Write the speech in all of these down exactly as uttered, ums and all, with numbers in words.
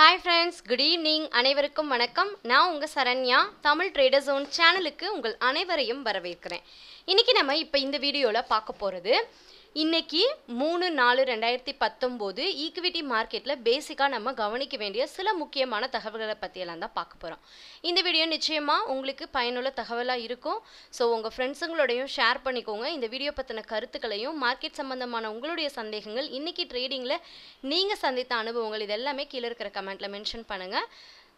Hi friends, good evening. அனைவருக்கும் வணக்கம். நான் உங்க சரண்யா தமிழ் ட்ரேடர் ஜோன் சேனலுக்கு உங்கள் அனைவரையும் வரவேற்கிறேன். இன்னைக்கு நம்ம இப்ப இந்த வீடியோல பார்க்க போறது இன்னைக்கு three four twenty nineteen equity மார்க்கெட்ல பேசிக்கா நம்ம கவனிக்க வேண்டிய சில முக்கியமான தகவல்களை பத்தி எல்லாம் தான் பார்க்க போறோம். இந்த வீடியோ நிச்சயமா உங்களுக்கு பயனுள்ள தகவலா இருக்கும். சோ உங்க ஃப்ரெண்ட்ஸ்ங்களோடயும் ஷேர் பண்ணிக்கோங்க. இந்த வீடியோ பத்தின கருத்துக்களையும் மார்க்கெட் சம்பந்தமான உங்களுடைய சந்தேகங்கள் இன்னைக்கு ட்ரேடிங்ல நீங்க சந்தித்த அனுபவங்கள் இதெல்லாம் கீழ இருக்கிற கமெண்ட்ல மென்ஷன் பண்ணுங்க.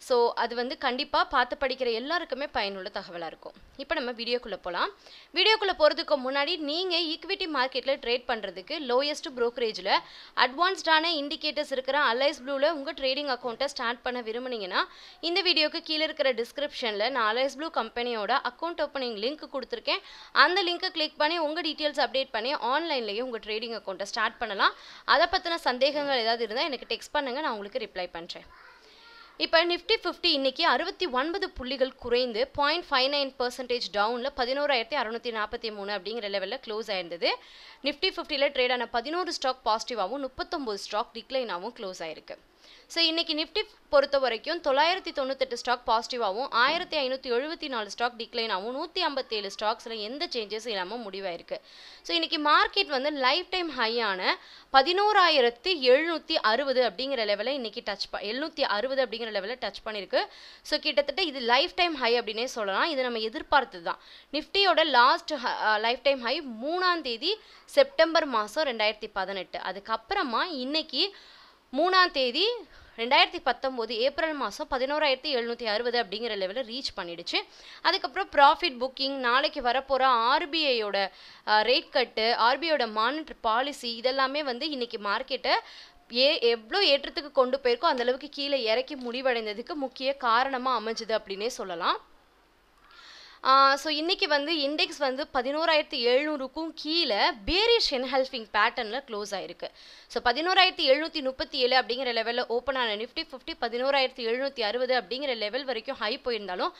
So அது வந்து கண்டிப்பா பார்த்து படிக்கிற எல்லாருக்குமே பயனுள்ள தகவலா இருக்கும். இப்போ நம்ம வீடியோக்குள்ள போலாம். வீடியோக்குள்ள போறதுக்கு முன்னாடி நீங்க ஈக்விட்டி மார்க்கெட்ல ட்ரேட் பண்றதுக்கு லோயஸ்ட் brokerage-ல அட்வான்ஸ்டான indicators இருக்கிற Allies Blue-ல உங்க ட்ரேடிங் அக்கவுண்ட ஸ்டார்ட் பண்ண விரும்புனீங்கனா இந்த வீடியோக்கு கீழ இருக்கிற description-ல நான் Allies Blue கம்பெனியோட அக்கவுண்ட் ஓபனிங் லிங்க் கொடுத்திருக்கேன். அந்த லிங்கை கிளிக் பண்ணி உங்க டீடைல்ஸ் அப்டேட் பண்ணி ஆன்லைன்லயே உங்க ட்ரேடிங் அக்கவுண்ட ஸ்டார்ட் பண்ணலாம். அத பத்தின சந்தேகங்கள் ஏதாவது இருந்தா எனக்கு டெக்ஸ்ட் பண்ணுங்க, நான் உங்களுக்கு ரிப்ளை பண்றேன். இப்ப Nifty fifty இன்னைக்கு sixty-nine புள்ளிகள் குறைந்து zero point five nine percent டவுன்ல eleven thousand six hundred forty-three அப்படிங்கற லெவல்ல க்ளோஸ் ஆயிருந்தது. Nifty fifty ல ட்ரேட் ஆன eleven ஸ்டாக் பாசிட்டிவாவும் thirty-nine ஸ்டாக் டிக்ளைனாவும் க்ளோஸ் ஆயிருக்கு. சோ இன்னைக்கு Nifty பொறுத்த வரைக்கும் nine thousand nine hundred ninety-eight stock பாசிட்டிவாவும் one thousand five hundred seventy-four stock டிக்ளைனாவும் one fifty-seven ஸ்டாக்ஸ்ல எந்த சேஞ்சஸ் இல்லாம முடிவாயிருக்கு. சோ இன்னைக்கு மார்க்கெட் வந்து லைஃப் டைம் ஹை ஆன eleven thousand seven sixty அப்படிங்கற லெவல்ல இன்னைக்கு டச் seven sixty அப்படிங்கற லெவல்ல டச் பண்ணிருக்கு. சோ கிட்டத்தட்ட இது லைஃப் டைம் ஹை அப்படினே சொல்லலாம். இது நம்ம எதிர்பார்த்ததுதான். நிஃப்டியோட லாஸ்ட் லைஃப் டைம் ஹை மூணாம் தேதி செப்டம்பர் மாசம் twenty eighteen. அதுக்கு அப்புறமா இன்னைக்கு மூணாம் தேதி twenty nineteen ஏப்ரல் மாசம் eleven thousand seven sixty அப்படிங்கற லெவல்ல ரீச் பண்ணிடுச்சு. அதுக்கு அப்புறம் profit booking, நாளைக்கு வரப்போற R B I ஓட rate cut, R B I ஓட மானிட்டரி பாலிசி இதெல்லாம்மே வந்து இன்னைக்கு மார்க்கெட்டை ஏ எவ்ளோ ஏற்றத்துக்கு கொண்டு போயிருக்கோ அந்த அளவுக்கு கீழே இறக்கி முடிவடைந்ததுக்கு முக்கிய காரணமா அமைஞ்சது அப்படினே சொல்லலாம். Uh, so இன்னைக்கு வந்து இண்டெக்ஸ் வந்து eleven thousand seven hundred க்கும் கீழ bearish engulfing patternல க்ளோஸ் ஆயிருக்கு. So eleven thousand seven thirty-seven அப்படிங்கற லெவல்ல ஓபன் ஆன Nifty fifty eleven thousand seven sixty அப்படிங்கற லெவல் வரைக்கும் ஹை போயிருந்தாலும்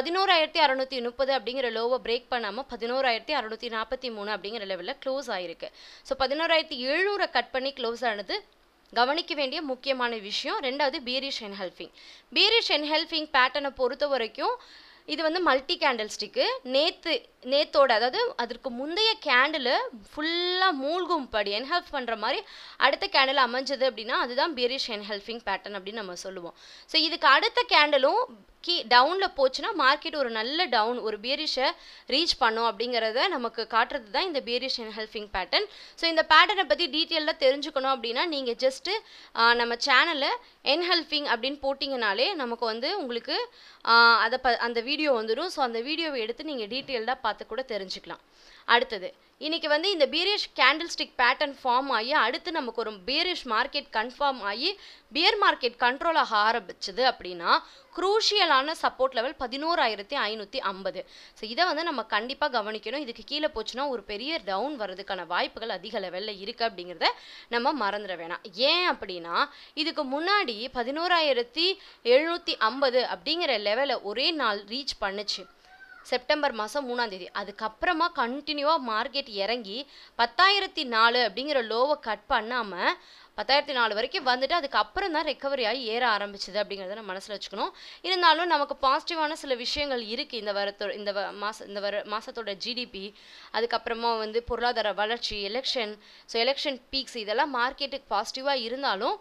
eleven thousand six thirty அப்படிங்கற லோவை பிரேக் பண்ணாம eleven thousand six forty-three அப்படிங்கற லெவல்ல க்ளோஸ் ஆயிருக்கு. So eleven thousand seven hundred cut பண்ணி க்ளோஸ் ஆனது கவனிக்க வேண்டிய முக்கியமான விஷயம். இரண்டாவது bearish engulfing. bearish engulfing pattern-ஐ பொறுத்த வரைக்கும் இது வந்து மல்டி கேண்டில் ஸ்டிக்கு நேத்து நேத்தோட அதாவது அதற்கு முந்தைய கேண்டில் ஃபுல்லாக மூழ்கும்படி என்ஹெல்ஃப் பண்ணுற மாதிரி அடுத்த கேண்டில் அமைஞ்சது அப்படின்னா அதுதான் bearish engulfing pattern அப்படின்னு நம்ம சொல்லுவோம். ஸோ இதுக்கு அடுத்த கேண்டலும் கீ டவுனில் போச்சுன்னா மார்க்கெட் ஒரு நல்ல டவுன் ஒரு bearish-ஐ ரீச் பண்ணும் அப்படிங்கிறத நமக்கு காட்டுறது தான் இந்த bearish engulfing pattern. ஸோ இந்த பேட்டர்னை பற்றி டீட்டெயிலாக தெரிஞ்சுக்கணும் அப்படின்னா நீங்கள் ஜஸ்ட்டு நம்ம சேனலில் engulfing அப்படின்னு போட்டிங்கனாலே நமக்கு வந்து உங்களுக்கு அதை ப அந்த வீடியோ வந்துடும். ஸோ அந்த வீடியோவை எடுத்து நீங்கள் டீட்டெயில்டாக பார்த்து கூட தெரிஞ்சுக்கலாம். அடுத்தது இன்னைக்கு வந்து இந்த bearish candlestick pattern form ஆகி அடுத்து நமக்கு ஒரு bearish market confirm ஆகி bear market control ஆக ஆரம்பிச்சது அப்படின்னா குரூஷியலான support level eleven thousand five fifty. So இதை வந்து நம்ம கண்டிப்பாக கவனிக்கணும். இதுக்கு கீழே போச்சுன்னா ஒரு பெரிய டவுன் வர்றதுக்கான வாய்ப்புகள் அதிக லெவலில் இருக்குது அப்படிங்கிறத நம்ம மறந்துட வேணாம். ஏன் அப்படின்னா இதுக்கு முன்னாடி பதினோராயிரத்தி எழுநூற்றி ஐம்பது அப்படிங்கிற லெவலை ஒரே நாள் ரீச் பண்ணுச்சு செப்டம்பர் மாதம் மூணாம் தேதி. அதுக்கப்புறமா கண்டினியூவாக மார்க்கெட் இறங்கி பத்தாயிரத்தி நாலு அப்படிங்கிற லோவை கட் பண்ணாமல் பத்தாயிரத்தி நாலு வரைக்கும் வந்துட்டு அதுக்கப்புறம் தான் ரெக்கவரி ஆகி ஏற ஆரம்பிச்சுது அப்படிங்கிறத நம்ம மனசில் வச்சுக்கணும். இருந்தாலும் நமக்கு பாசிட்டிவான சில விஷயங்கள் இருக்குது. இந்த வரத்தோ இந்த மாச இந்த வர மாதத்தோட ஜிடிபி அதுக்கப்புறமா வந்து பொருளாதார வளர்ச்சி எலெக்ஷன் ஸோ எலெக்ஷன் பீக்ஸ் இதெல்லாம் மார்க்கெட்டுக்கு பாசிட்டிவாக இருந்தாலும்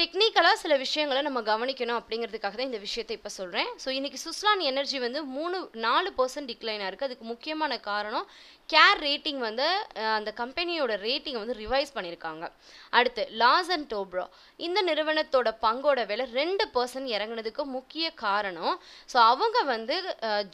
டெக்னிக்கலாக சில விஷயங்களை நம்ம கவனிக்கணும் அப்படிங்கிறதுக்காக தான் இந்த விஷயத்தை இப்போ சொல்கிறேன். ஸோ இன்றைக்கி சுஸ்லான் எனர்ஜி வந்து மூணு நாலு பர்சன்ட் டிக்ளைனாக இருக்குது. அதுக்கு முக்கியமான காரணம் கேர் ரேட்டிங் வந்து அந்த கம்பெனியோட ரேட்டிங் வந்து ரிவைஸ் பண்ணியிருக்காங்க. அடுத்து Larsen and Toubro இந்த நிறுவனத்தோட பங்கோட விலை ரெண்டு பர்சன்ட் இறங்கினதுக்கு முக்கிய காரணம் ஸோ அவங்க வந்து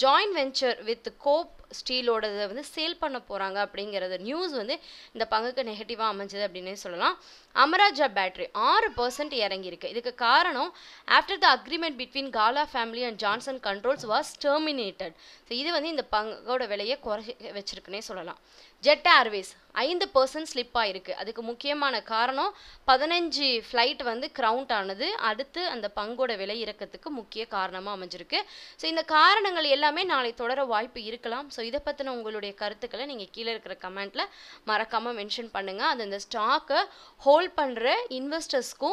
ஜாயின்ட் வெஞ்சர் வித் கோப் ஸ்டீலோட வந்து சேல் பண்ண போகிறாங்க அப்படிங்கிறது நியூஸ் வந்து இந்த பங்குக்கு நெகட்டிவாக அமைஞ்சது அப்படின்னு சொல்லலாம். அமரா ராஜா பேட்டரி ஆறு பர்சன்ட் இறங்கியிருக்கு. இதுக்கு காரணம் after the agreement between Galla family and Johnson Controls was terminated. So இது வந்து இந்த பங்கோட விலையை குறை வச்சிருக்குன்னே சொல்லலாம். Jet Airways five percent slip ஆயிருக்கு. அதுக்கு முக்கியமான காரணம் பதினைந்து flight வந்து கிரவுண்ட் ஆனது அடுத்து அந்த பங்கோட விலை இறக்கத்துக்கு முக்கிய காரணமா அமைஞ்சிருக்கு. சோ இந்த காரணங்கள் எல்லாமே நாளை தொடர வாய்ப்பு இருக்கலாம். சோ இத பத்தின உங்களுடைய கருத்துக்களை நீங்க கீழ இருக்கிற கமெண்ட்ல மறக்காம மென்ஷன் பண்ணுங்க. அது இந்த ஸ்டாக்கை ஹோல்ட் பண்ற இன்வெஸ்டர்ஸ்க்கு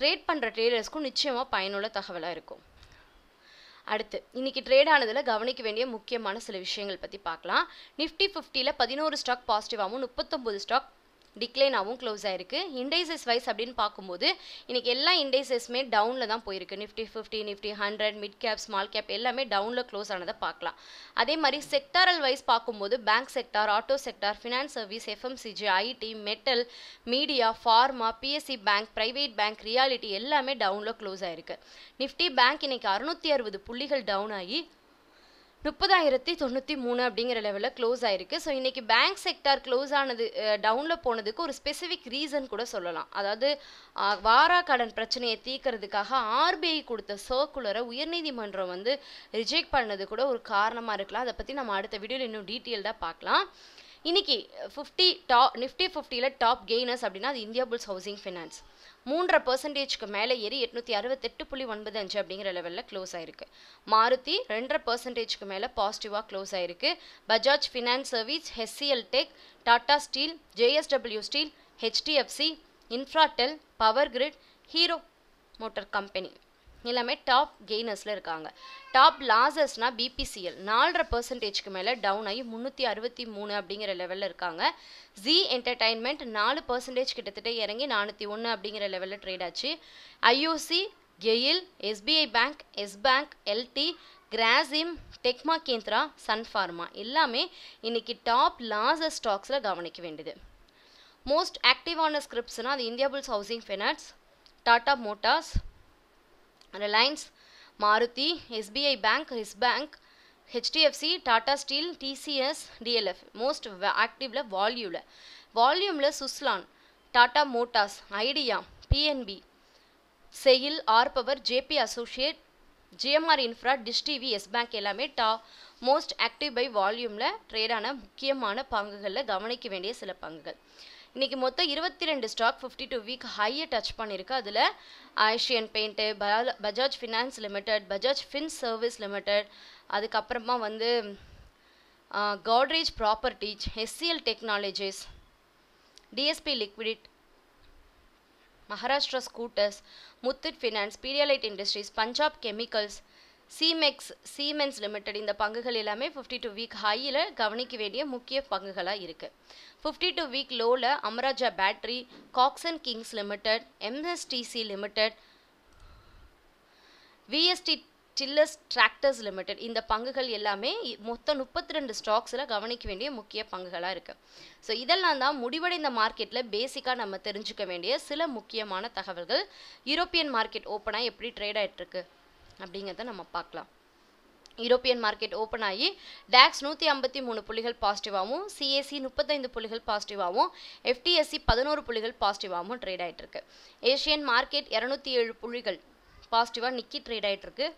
ட்ரேட் பண்ற ட்ரேடர்ஸ்க்கு நிச்சயமா பயனுள்ள தகவலா இருக்கும். அடுத்து இன்னைக்கு ட்ரேட் ஆனதுல கவனிக்க வேண்டிய முக்கியமான சில விஷயங்கள் பத்தி பார்க்கலாம். நிஃப்டி fifty ல பதினொன்று ஸ்டாக் பாசிட்டிவாவும் முப்பத்தொன்பது ஸ்டாக் டிக்ளைன் ஆகும் க்ளோஸ் ஆயிருக்கு. இண்டெக்ஸஸ் வைஸ் அப்படினு பாக்கும்போது இன்னைக்கு எல்லா இண்டெக்ஸஸ்மே டவுன்ல தான் போய் இருக்கு. Nifty fifty, Nifty one hundred, mid cap, small cap எல்லாமே டவுன்ல க்ளோஸ் ஆனதை பார்க்கலாம். அதே மாதிரி செக்டாரல் வைஸ் பாக்கும்போது bank sector, auto sector, finance service, FMCG, IT, metal, media, pharma, PSC bank, private bank, reality எல்லாமே டவுன்ல க்ளோஸ் ஆயிருக்கு. நிஃப்டி பேங்க் இன்னைக்கு அறுநூற்று அறுபது புள்ளிகள் டவுன் ஆகி முப்பதாயிரத்து தொண்ணூற்று மூன்று அப்படிங்கிற லெவலில் க்ளோஸ் ஆயிருக்கு. ஸோ இன்றைக்கி பேங்க் செக்டார் க்ளோஸ் ஆனது டவுனில் போனதுக்கு ஒரு ஸ்பெசிஃபிக் ரீசன் கூட சொல்லலாம். அதாவது வாரா கடன் பிரச்சனையை தீர்க்கிறதுக்காக ஆர்பிஐ கொடுத்த சர்க்குலரை உயர்நீதிமன்றம் வந்து ரிஜெக்ட் பண்ணது கூட ஒரு காரணமாக இருக்கலாம். அதை பற்றி நம்ம அடுத்த வீடியோவில் இன்னும் டீட்டெயில்டாக பார்க்கலாம். இன்றைக்கி ஃபிஃப்டி டாப் நிஃப்டி ஃபிஃப்டியில் டாப் கெய்னர்ஸ் அப்படின்னா அது இந்தியா புல்ஸ் ஹவுசிங் ஃபினான்ஸ் மூன்றரை பர்சன்டேஜ்க்கு மேலே ஏறி எட்நூற்றி அறுபத்தெட்டு புள்ளி ஒன்பது அஞ்சு அப்படிங்கிற லெவலில் க்ளோஸ் ஆயிருக்கு. மாருதி ரெண்டரை பர்சன்டேஜ்க்கு மேலே பாசிட்டிவாக க்ளோஸ் ஆயிருக்கு. Bajaj finance service, H C L tech, Tata steel, J S W steel, H D F C, Infratel, power grid, Hero Motor company எல்லாமே டாப் கெய்னர்ஸில் இருக்காங்க. டாப் லாசஸ்னால் பிபிசிஎல் நாலரை பர்சன்டேஜ்க்கு மேலே டவுன் ஆகி முந்நூற்றி அறுபத்தி மூணு அப்படிங்கிற லெவலில் இருக்காங்க. Z என்டர்டைன்மெண்ட் நாலு பர்சன்டேஜ் கிட்டத்தட்ட இறங்கி நானூற்றி ஒன்று அப்படிங்கிற லெவலில் ட்ரேட் ஆச்சு. I O C, GAIL, S B I bank, S bank, L T, Grasim, tech Mahindra, Sun pharma எல்லாமே இன்றைக்கி டாப் லாசஸ் ஸ்டாக்ஸில் கவனிக்க வேண்டியது. மோஸ்ட் ஆக்டிவான ஸ்கிரிப்ட்ஸ்னால் அது India bulls housing finance, Tata Motors, Reliance, Maruti, SBI bank, ரிஸ் bank, HDFC, Tata steel, TCS, DLF. Most ஆக்டிவில் வால்யூவில் வால்யூமில் Suzlon, Tata Motors, Idea, PNB, SAIL, R power, JP associate, GMR infra, Dish TV, S bank எல்லாமே டா மோஸ்ட் ஆக்டிவ் பை வால்யூமில் ட்ரேடான முக்கியமான பங்குகளில் கவனிக்க வேண்டிய சில பங்குகள். இன்றைக்கி மொத்தம் இருபத்தி ரெண்டு ஸ்டாக் ஃபிஃப்டி டூ வீக் ஹையை டச் பண்ணியிருக்கு. அதில் ஏஷியன் பெயிண்ட்டு, பயால Bajaj finance limited, Bajaj fin service limited, அதுக்கப்புறமா வந்து Godrej properties, H C L technologies, DSP liquid, Maharashtra scooters, Muthoot finance, Pidilite industries, Punjab chemicals, சீமெக்ஸ், சீமென்ஸ் லிமிடெட் இந்த பங்குகள் எல்லாமே ஃபிஃப்டி டூ வீக் ஹையில் கவனிக்க வேண்டிய முக்கிய பங்குகளாக இருக்குது. ஃபிஃப்டி டூ வீக் லோவில் Amararaja battery, Cox and Kings limited, MSTC limited, VST tillers tractors limited இந்த பங்குகள் எல்லாமே மொத்தம் முப்பத்தி ரெண்டு ஸ்டாக்ஸில் கவனிக்க வேண்டிய முக்கிய பங்குகளாக இருக்குது. ஸோ இதெல்லாம் தான் முடிவடைந்த மார்க்கெட்டில் பேசிக்காக நம்ம தெரிஞ்சுக்க வேண்டிய சில முக்கியமான தகவல்கள். யூரோப்பியன் மார்க்கெட் ஓப்பனாக எப்படி ட்ரேட் ஆகிட்டுருக்கு அப்படிங்கிறத நம்ம பார்க்கலாம். யூரோப்பியன் மார்க்கெட் ஓப்பன் ஆகி டேக்ஸ் நூற்றி ஐம்பத்தி மூணு புள்ளிகள் பாசிட்டிவாகவும், சிஏசி முப்பத்தைந்து புள்ளிகள் பாசிட்டிவாகவும், எஃப்டிஎஸ்சி பதினோரு புள்ளிகள் பாசிட்டிவாகவும் ட்ரேட் ஆகிட்டுருக்கு. ஏஷியன் மார்க்கெட் இரநூத்தி ஏழு புள்ளிகள் பாசிட்டிவாக நிக்கி ட்ரேட் ஆகிட்டுருக்கு.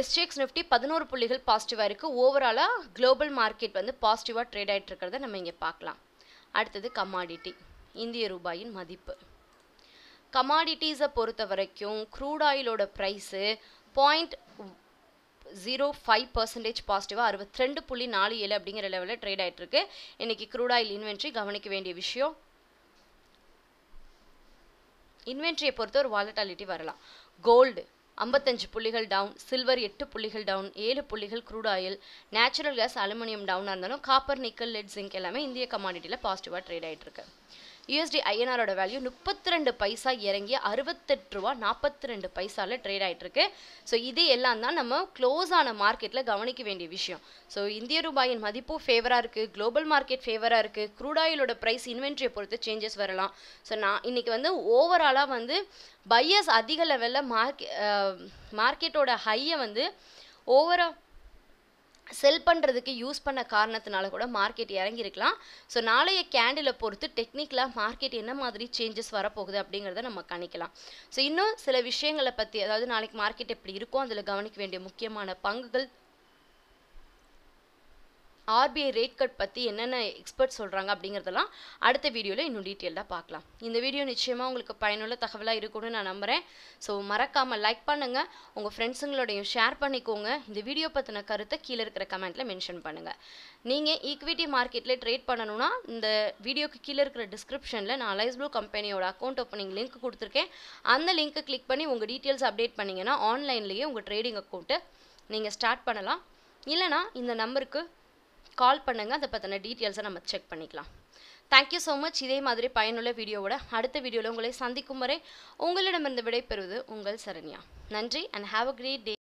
எஸ்ஜிஎக்ஸ் நிஃப்டி பதினோரு புள்ளிகள் பாசிட்டிவாக இருக்குது. ஓவராலாக குளோபல் மார்க்கெட் வந்து பாசிட்டிவாக ட்ரேட் ஆகிட்டு இருக்கிறத நம்ம இங்கே பார்க்கலாம். அடுத்தது கமாடிட்டி, இந்திய ரூபாயின் மதிப்பு. கமாடிட்டிஸை பொறுத்த வரைக்கும் க்ரூட் ஆயிலோட price point zero five percentage பாசிட்டிவாக அறுபத்தி ரெண்டு புள்ளி நாலு ஏழு அப்படிங்கிற லெவலில் ட்ரேட் ஆகிட்டுருக்கு. இன்றைக்கி க்ரூட் ஆயில் இன்வென்ட்ரி கவனிக்க வேண்டிய விஷயம். இன்வென்ட்ரியை பொறுத்த ஒரு வாலட்டாலிட்டி வரலாம். கோல்டு ஐம்பத்தஞ்சு புள்ளிகள் டவுன், சில்வர் எட்டு புள்ளிகள் டவுன், ஏழு புள்ளிகள் crude oil, natural gas, aluminium டவுனாக இருந்தாலும் காப்பர், நிக்கல், லெட், ஜிங்க் எல்லாமே இந்திய கமாடிட்டியில் பாசிட்டிவாக ட்ரேட் ஆகிட்டுருக்கு. யூஎஸ்டி ஐஎன்ஆரோட வேல்யூ முப்பத்தி ரெண்டு பைசா இறங்கி அறுபத்தெட்டு ரூபா நாற்பத்தி ரெண்டு பைசாவில் ட்ரேட் ஆகிட்டுருக்கு. ஸோ இது எல்லாம் தான் நம்ம க்ளோஸ் ஆன மார்க்கெட்டில் கவனிக்க வேண்டிய விஷயம். ஸோ இந்திய ரூபாயின் மதிப்பும் ஃபேவராக இருக்குது, குளோபல் மார்க்கெட் ஃபேவராக இருக்குது, க்ரூட் ஆயிலோட ப்ரைஸ் இன்வென்ட்ரியை பொறுத்து சேஞ்சஸ் வரலாம். ஸோ நான் இன்றைக்கி வந்து ஓவராலாக வந்து பையஸ் அதிக லெவலில் மார்க்கெ மார்க்கெட்டோட ஹையை வந்து ஓவரால் செல் பண்ணுறதுக்கு யூஸ் பண்ண காரணத்தினால கூட மார்க்கெட் இறங்கியிருக்கலாம். ஸோ நாளைய கேண்டிலை பொறுத்து டெக்னிக்கலாக மார்க்கெட் என்ன மாதிரி சேஞ்சஸ் வரப்போகுது அப்படிங்கிறத நம்ம கணிக்கலாம். ஸோ இன்னும் சில விஷயங்களை பற்றி, அதாவது நாளைக்கு மார்க்கெட் எப்படி இருக்கும், அதில் கவனிக்க வேண்டிய முக்கியமான பங்குகள், R B I rate cut பத்தி என்னென்ன எக்ஸ்பர்ட் சொல்றாங்க அப்படிங்கறதெல்லாம் அடுத்த வீடியோல இன்னும் டீடைலா பார்க்கலாம். இந்த வீடியோ நிச்சயமா உங்களுக்கு பயனுள்ள தகவலா இருக்கும்னு நான் நம்பறேன். சோ மறக்காம லைக் பண்ணுங்க, உங்க ஃப்ரெண்ட்ஸ்ங்களோடயும் ஷேர் பண்ணிக்கோங்க. இந்த வீடியோ பத்தின கருத்து கீழ இருக்கிற கமெண்ட்ல மென்ஷன் பண்ணுங்க. நீங்க ஈக்விட்டி மார்க்கெட்ல ட்ரேட் பண்ணனும்னா இந்த வீடியோக்கு கீழ இருக்கிற டிஸ்கிரிப்ஷன்ல நான் அலைஸ் ப்ளூ கம்பெனியோட அக்கவுண்ட் ஓபனிங் லிங்க் கொடுத்திருக்கேன். அந்த லிங்கை கிளிக் பண்ணி உங்க டீடைல்ஸ் அப்டேட் பண்ணீங்கனா ஆன்லைன்லயே உங்க ட்ரேடிங் அக்கவுண்ட் நீங்க ஸ்டார்ட் பண்ணலாம். இல்லனா இந்த நம்பருக்கு கால் பண்ணுங்க, அத பத்தின டீடைல்ஸ் நம்ம செக் பண்ணிக்கலாம். Thank you so much. இதே மாதிரி பயனுள்ள வீடியோவோட அடுத்த வீடியோல உங்களை சந்திக்கும் வரை உங்களிடமிருந்து விடைபெறுவது உங்கள் சரண்யா. நன்றி and have a great day.